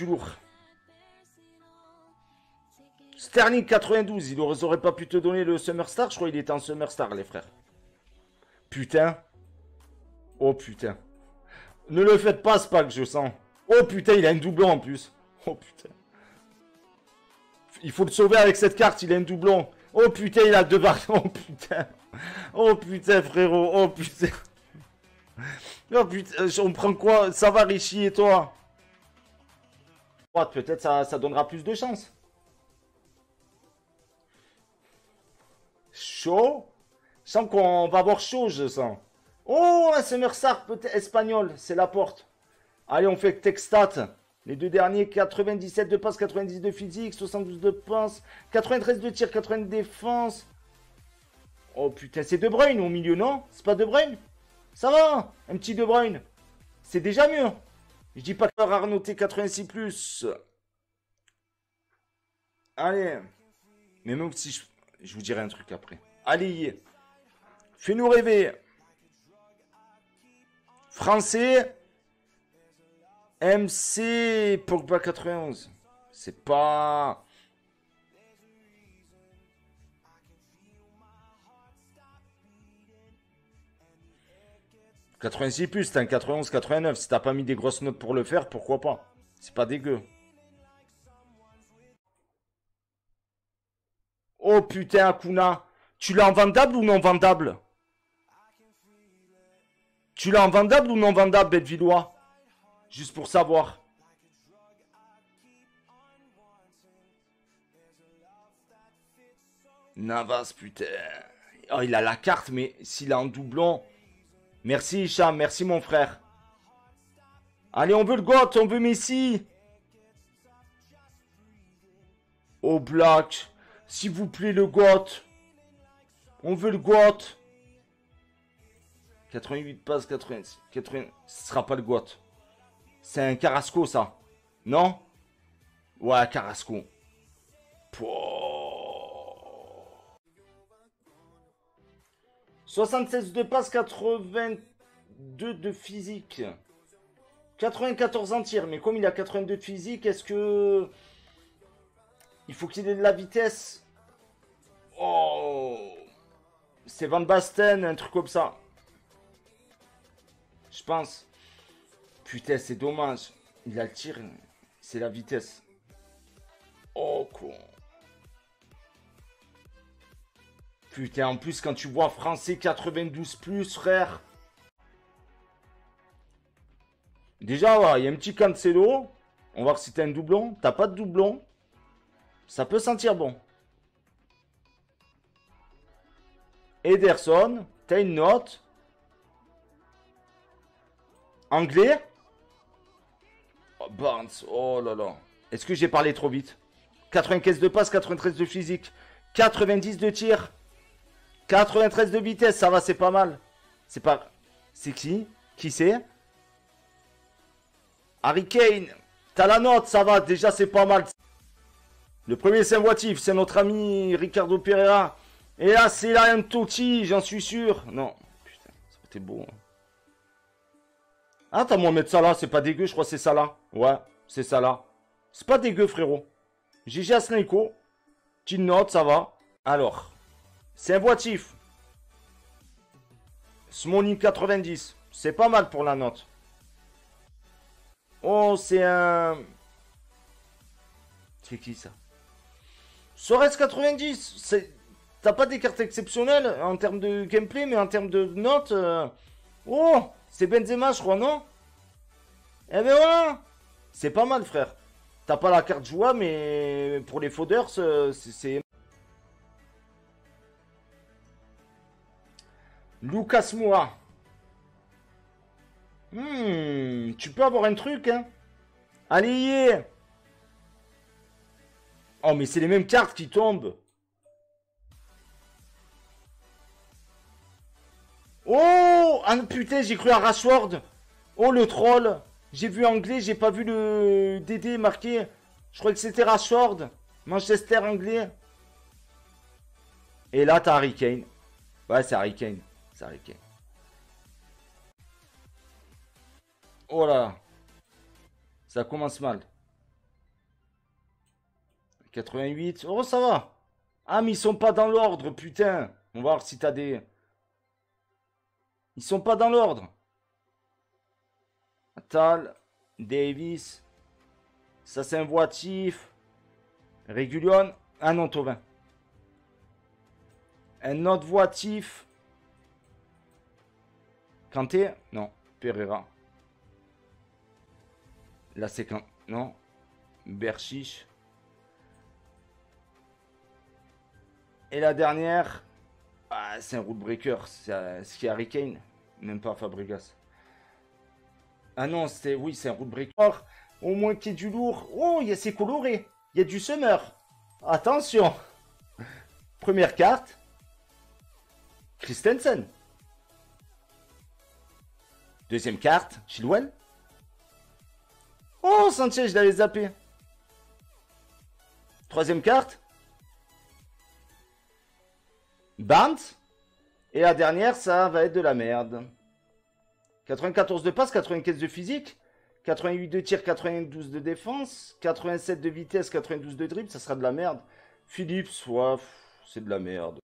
Du lourd. Sterling 92, il n'aurait pas pu te donner le Summer Star. Je crois qu'il était en Summer Star, les frères. Putain. Oh putain. Ne le faites pas, ce pack, je sens. Oh putain, il a un doublon en plus. Oh putain. Il faut le sauver avec cette carte, il a un doublon. Oh putain, il a deux barres. Oh putain. Oh putain, frérot. Oh putain. Oh putain, on prend quoi? Ça va, Richie, et toi? Oh, peut-être ça donnera plus de chance. Chaud. Je sens qu'on va avoir chaud, je sens. Oh, un Summer Star peut-être espagnol. C'est la porte. Allez, on fait TechStat. Les deux derniers, 97 de passe, 90 de physique, 72 de passe, 93 de tir, 80 de défense. Oh putain, c'est De Bruyne au milieu, non? C'est pas De Bruyne? Ça va, un petit De Bruyne. C'est déjà mieux. Je dis pas que leur Arnauté 86+. Allez. Mais même si je vous dirai un truc après. Allez. Fais-nous rêver. Français. MC Pogba 91. C'est pas... +86, t'as un 91, 89. Si t'as pas mis des grosses notes pour le faire, pourquoi pas? C'est pas dégueu. Oh putain, Akuna. Tu l'as en vendable ou non vendable? Tu l'as en vendable ou non vendable, Bettevillois? Juste pour savoir. Navas, putain. Oh, il a la carte, mais s'il a en doublon... Merci Hicham, merci mon frère. Allez, on veut le GOAT, on veut Messi. Oh Black, s'il vous plaît le GOAT. On veut le GOAT. 88 passes, 80. Ce sera pas le GOAT. C'est un Carrasco ça. Non? Ouais, Carrasco. Pouah. 76 de passe, 82 de physique. 94 en tir, mais comme il a 82 de physique, est-ce que... Il faut qu'il ait de la vitesse. Oh, c'est Van Basten, un truc comme ça. Je pense. Putain, c'est dommage. Il a le tir, c'est la vitesse. Oh, con. Putain, en plus, quand tu vois français 92+, frère. Déjà, il y a un petit Cancelo. On va voir si t'as un doublon. T'as pas de doublon. Ça peut sentir bon. Ederson, t'as une note. Anglais. Oh, Barnes, oh là là. Est-ce que j'ai parlé trop vite? 95 de passe, 93 de physique. 90 de tir. 93 de vitesse, ça va, c'est pas mal. C'est pas... C'est qui? Qui c'est? Harry Kane. T'as la note, ça va, déjà c'est pas mal. Le premier c'est voitif, c'est notre ami Ricardo Pereira. Et là, c'est là un Totti, j'en suis sûr. Non, putain, c'était beau. Hein. Ah, t'as moins mettre ça là, c'est pas dégueu, je crois que c'est ça là. Ouais, c'est ça là. C'est pas dégueu, frérot. Gigi Asneco. Petite note, ça va. Alors... C'est un voitif. Smolin 90. C'est pas mal pour la note. Oh, c'est un... C'est qui ça? Sorès 90. T'as pas des cartes exceptionnelles en termes de gameplay, mais en termes de notes... Oh, c'est Benzema, je crois, non? Eh ben voilà. C'est pas mal, frère. T'as pas la carte joie, mais pour les faudeurs, c'est... Lucas Moua. Tu peux avoir un truc, hein. Allez. Oh, mais c'est les mêmes cartes qui tombent. Oh, ah, putain, j'ai cru à Rashford. Oh, le troll. J'ai vu anglais, j'ai pas vu le DD marqué. Je croyais que c'était Rashford. Manchester anglais. Et là, t'as Harry Kane. Ouais, c'est Harry Kane. Oh là, ça commence mal. 88. Oh, ça va. Ah, mais ils sont pas dans l'ordre, putain. On va voir si t'as des... Ils sont pas dans l'ordre. Attal, Davis. Ça, c'est un voitif. Régulion. Ah non, Thauvin. Un autre voitif. Kanté. Non, Pereira. Là, c'est quand? Non. Berchiche. Et la dernière. Ah, c'est un road breaker. C'est ce qui est Harry Kane. Même pas Fabregas. Ah non, c'est... Oui, c'est un road breaker. Au moins qu'il y ait du lourd. Oh, il y a ses colorés. Il y a du summer. Attention. Première carte. Christensen. Deuxième carte. Chilwell. Oh, Sanchez, je l'avais zappé. Troisième carte. Barnes. Et la dernière, ça va être de la merde. 94 de passe, 95 de physique, 88 de tir, 92 de défense, 87 de vitesse, 92 de dribble, ça sera de la merde. Philippe, soit, c'est de la merde.